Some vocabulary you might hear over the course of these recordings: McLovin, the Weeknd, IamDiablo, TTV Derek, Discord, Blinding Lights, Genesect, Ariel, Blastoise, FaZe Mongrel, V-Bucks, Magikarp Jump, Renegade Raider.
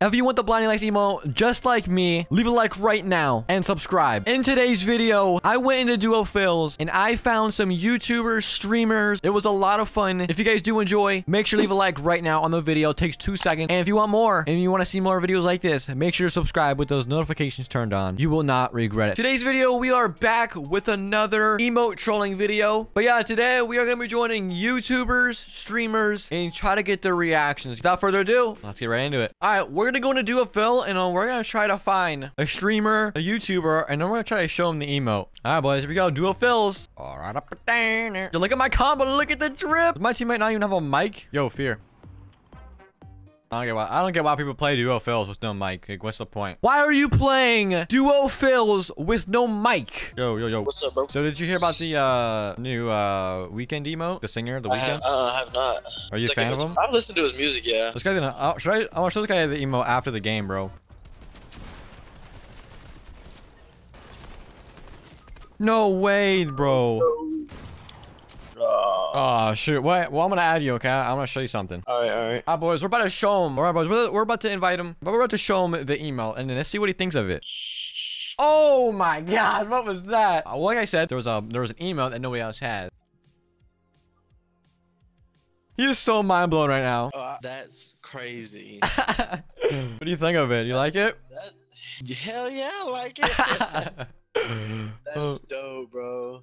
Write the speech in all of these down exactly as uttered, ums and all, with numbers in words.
If you want the Blinding Lights emo just like me, leave a like right now and subscribe. In today's video, I went into duo fills and I found some YouTubers, streamers. It was a lot of fun. If you guys do enjoy, make sure to leave a like right now on the video. It takes two seconds. And if you want more and you want to see more videos like this, make sure to subscribe with those notifications turned on. You will not regret it. Today's video, we are back with another emote trolling video. But yeah, today we are going to be joining YouTubers, streamers, and try to get their reactions. Without further ado, let's get right into it. All right, we're We're gonna go into do a fill and uh, we're gonna try to find a streamer, a YouTuber, and then we're gonna try to show them the emote. Alright boys, here we go. Do a fills. Alright, yo, look at my combo, look at the drip. My teammate not even have a mic. Yo, fear. I don't get why I don't get why people play duo fills with no mic. Like, what's the point? Why are you playing duo fills with no mic? Yo, yo, yo. What's up, bro? So did you hear about the uh new uh Weeknd emote? The singer, the Weeknd? I have, uh, I have not. Are you it's a fan like, of him? I've listened to his music, yeah. This guy's gonna uh, should I I wanna show this guy the emote after the game, bro. No way, bro. No. Oh, shoot. Wait, well, I'm going to add you, okay? I'm going to show you something. All right, all right. All right, boys. We're about to show him. All right, boys. We're, we're about to invite him, but we're about to show him the email, and then let's see what he thinks of it. Oh, my God. What was that? Uh, like I said, there was a there was an email that nobody else had. He's so mind-blown right now. Uh, that's crazy. What do you think of it? You that, like it? That, hell yeah, I like it. That's dope, bro.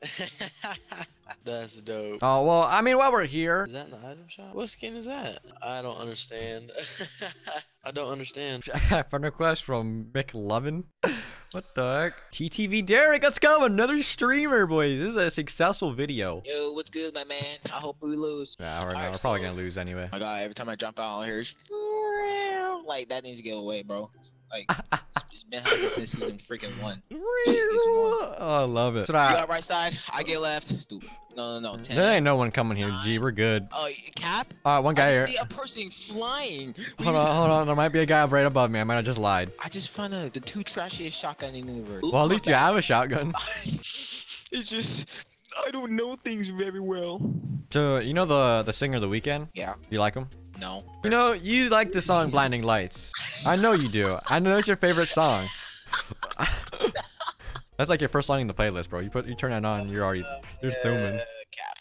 That's dope. Oh, well, I mean, while we're here. Is that in the item shop? What skin is that? I don't understand. I don't understand. Friend request from McLovin. What the heck? T T V Derek, let's go. Another streamer, boys. This is a successful video. Yo, what's good, my man? I hope we lose. Nah, we're, right, we're so probably going to lose anyway. My God, every time I jump out, I hear like, that needs to go away, bro. Like, it's been like this since season freaking one. Real. Oh, I love it. You got right side, I get left. Stupid. No, no, no. ten. There ain't no one coming here, nine. G. We're good. Oh, uh, cap? All right, one guy I here. I see a person flying. What hold on, hold on. There might be a guy right above me. I might have just lied. I just found uh, the two trashiest shotgun in the universe. Well, at least you have a shotgun. It's just, I don't know things very well. So, you know the, the singer, The Weeknd? Yeah. You like him? No. You know, you like the song Blinding Lights. I know you do. I know it's your favorite song. That's like your first song in the playlist, bro. You put, you turn that on, you're already, you're uh, zooming.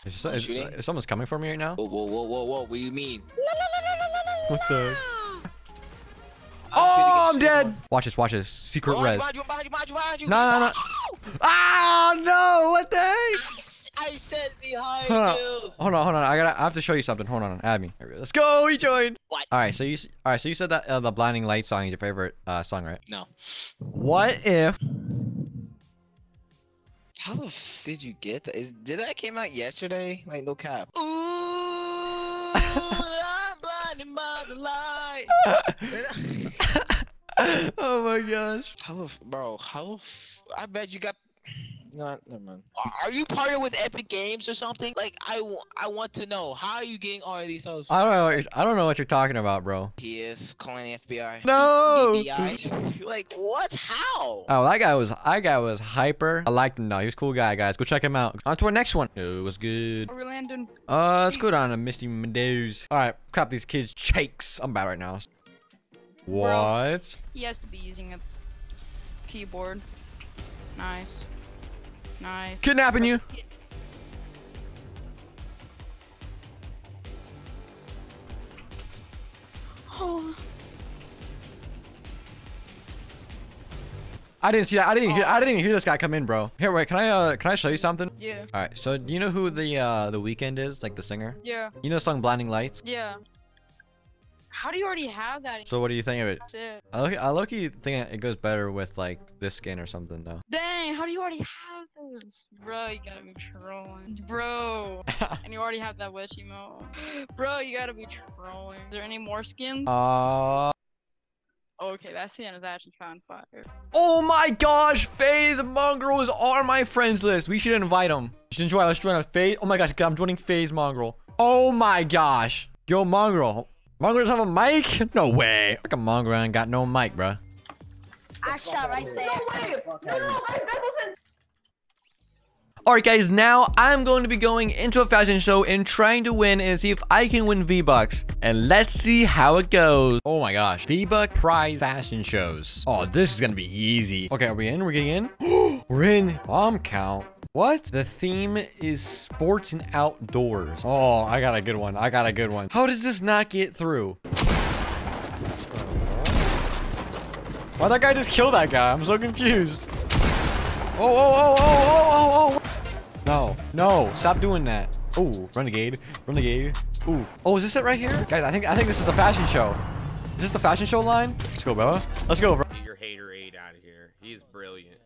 Is, just, is, is someone's coming for me right now? Whoa, whoa, whoa, whoa, whoa. What do you mean? What the? Oh, I'm dead. Watch this, watch this. Secret oh, res. Behind you, behind you, behind you, behind you. No, no, no. Oh, no. What the heck? I said behind you. Hold on, hold on, hold on. I gotta. I have to show you something. Hold on, add me. Let's go. He joined. What? All right. So you. All right. So you said that uh, the Blinding Lights song is your favorite uh, song, right? No. What if? How the f did you get that? Is did that came out yesterday? Like no cap. Ooh, I'm blinded by the light. Oh my gosh. How the f, bro? How the f, I bet you got. No, never mind. Are you partnered with Epic Games or something? Like, I, I want to know. How are you getting all of these songs? I don't know. What you're, I don't know what you're talking about, bro. He is calling the F B I. No. F B I. Like, what? How? Oh, that guy was. That guy was hyper. I liked him. No, he was a cool guy, guys. Go check him out. On to our next one. It was good. Where are we landing? Uh, let's go down to Misty Meadows. All right, cop these kids' cheeks. I'm bad right now. What? Bro, he has to be using a keyboard. Nice. Nice. Kidnapping you. Oh. I didn't see that. I didn't. Even oh. hear, I didn't even hear this guy come in, bro. Here, wait. Can I? Uh, can I show you something? Yeah. All right. So, do you know who the uh, the Weeknd is? Like the singer. Yeah. You know the song "Blinding Lights." Yeah. How do you already have that? So what do you think of it? That's it. I look. I look. You think it goes better with like this skin or something though? Dang! How do you already have this, bro? You gotta be trolling, bro. And you already have that wish emote, bro. You gotta be trolling. Is there any more skins? Uh. Okay, that skin is actually kind of fire. Oh my gosh! FaZe Mongrel is on my friends list. We should invite him. You should enjoy. Let's join a FaZe. Oh my gosh! I'm joining FaZe Mongrel. Oh my gosh! Yo, Mongrel. Mongrel doesn't have a mic? No way. Fucking Mongrel ain't got no mic, bruh. I shot right there. No way! No, no, that wasn't. All right, guys, now I'm going to be going into a fashion show and trying to win and see if I can win V-Bucks. And let's see how it goes. Oh my gosh, V-Buck prize fashion shows. Oh, this is gonna be easy. Okay, are we in? We're getting in? We're in. Bomb count. What? The theme is sports and outdoors. Oh, I got a good one. I got a good one. How does this not get through? Why'd that guy just kill that guy? I'm so confused. Oh, oh, oh, oh, oh, oh, oh. No, no, stop doing that. Ooh, renegade, renegade. Ooh. Oh, is this it right here? Guys, I think I think this is the fashion show. Is this the fashion show line? Let's go, bro. Let's go, bro. Get your hater aid out of here. He is brilliant.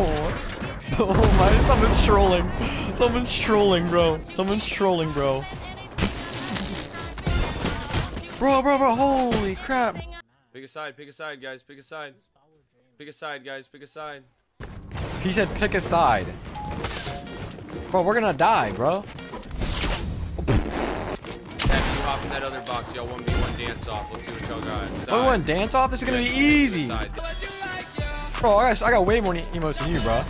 Oh, oh my, someone's trolling. Someone's trolling, bro. Someone's trolling, bro. Bro, bro, bro, holy crap. Pick a side, pick a side, guys, pick a side. Pick a side, guys, pick a side. He said pick a side. Bro, we're gonna die, bro. Hop in that other box, y'all. One v one dance off. Let's see what y'all got. one v one dance off? This is gonna be easy. Bro, I got, I got way more emotes than you, bro.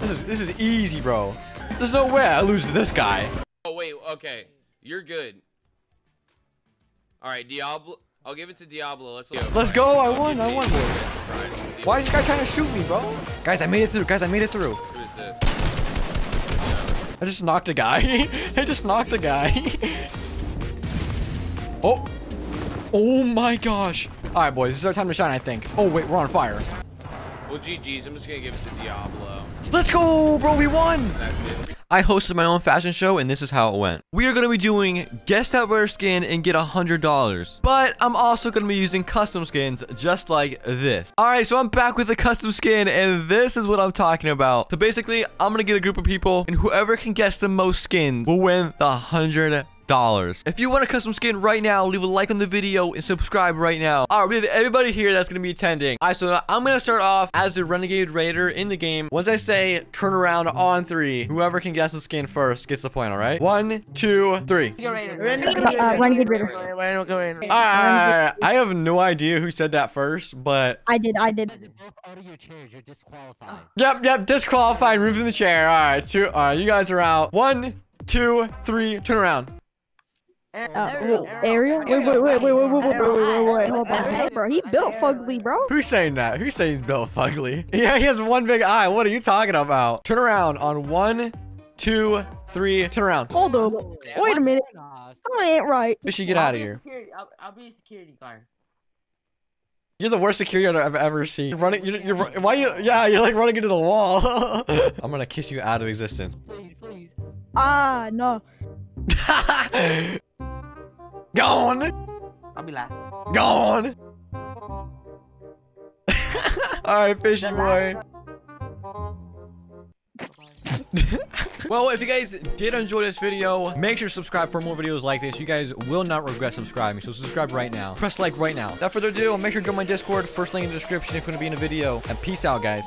This is this is easy, bro. There's no way I lose to this guy. Oh wait, okay, you're good. All right, Diablo. I'll give it to Diablo. Let's go. Let's go. I won. I won, boys. Why is this guy trying to shoot me, bro? Guys, I made it through. Guys, I made it through. Who is this? I just knocked a guy. I just knocked a guy. Oh, oh my gosh. All right, boys, this is our time to shine, I think. Oh, wait, we're on fire. Well, G G's, I'm just gonna give it to Diablo. Let's go, bro, we won. That's it. I hosted my own fashion show, and this is how it went. We are going to be doing guest outwear skin and get one hundred dollars. But I'm also going to be using custom skins just like this. All right, so I'm back with the custom skin, and this is what I'm talking about. So basically, I'm going to get a group of people, and whoever can guess the most skins will win the one hundred dollars. If you want a custom skin right now, leave a like on the video and subscribe right now. All right, we have everybody here that's going to be attending. All right, so I'm going to start off as the Renegade Raider in the game. Once I say turn around on three, whoever can guess the skin first gets the point, all right? One, two, three. Renegade Raider. Uh, Renegade Raider. All right, I have no idea who said that first, but... I did, I did. You're disqualified. Yep, yep, disqualified, removed from the chair. All right, two, all right, you guys are out. One, two, three, turn around. Ariel? Ariel? Wait, wait, wait, wait, wait, wait, wait, wait, wait, bro, he built fugly, bro. Who's saying that? Who's saying he's built fugly? Yeah, he has one big eye. What are you talking about? Turn around on one, two, three. Turn around. Hold on. Wait a minute. That ain't right. Fishy, get out of here. I'll be a security guard. You're the worst security guard I've ever seen. You're running. You're, you're, why you? Yeah, you're like running into the wall. I'm gonna kiss you out of existence. Please, please. Ah, no. Gone. I'll be last. Gone. All right, fishy boy. Well, if you guys did enjoy this video, make sure to subscribe for more videos like this. You guys will not regret subscribing, so subscribe right now. Press like right now. Without further ado, make sure to join my Discord. First link in the description if you want to be in the video. And peace out, guys.